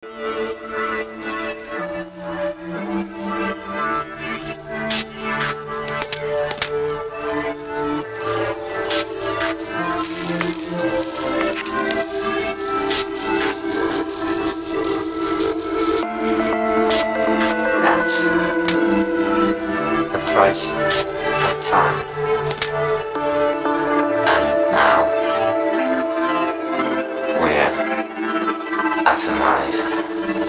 That's the price of time. And now we're atomized.